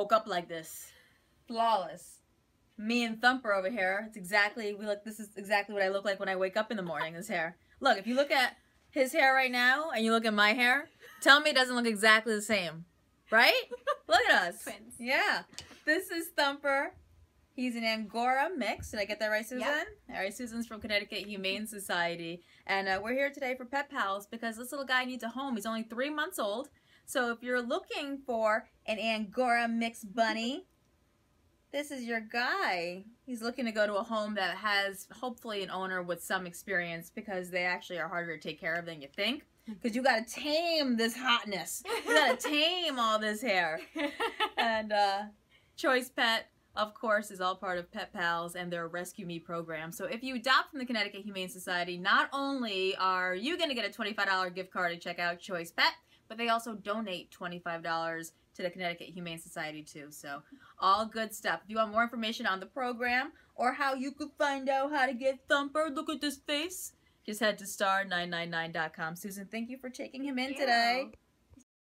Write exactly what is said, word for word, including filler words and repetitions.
woke up like this. Flawless. Me and Thumper over here, it's exactly, we look, this is exactly what I look like when I wake up in the morning, his hair. Look, if you look at his hair right now and you look at my hair, tell me it doesn't look exactly the same. Right? Look at us. Twins. Yeah. This is Thumper. He's an Angora mix. Did I get that right, Susan? Yep. All right, Susan's from Connecticut Humane Society. And uh, we're here today for Pet Pals because this little guy needs a home. He's only three months old. So if you're looking for an Angora mix bunny, this is your guy. He's looking to go to a home that has hopefully an owner with some experience because they actually are harder to take care of than you think. Because you got to tame this hotness. You got to tame all this hair. And uh, Choice Pet, of course, is all part of Pet Pals and their Rescue Me program. So if you adopt from the Connecticut Humane Society, not only are you going to get a twenty-five dollar gift card to check out Choice Pet, but they also donate twenty-five dollars to the Connecticut Humane Society too. So all good stuff. If you want more information on the program or how you could find out how to get Thumper, look at this face, just head to star nine nine nine dot com. Susan, thank you for taking him in today.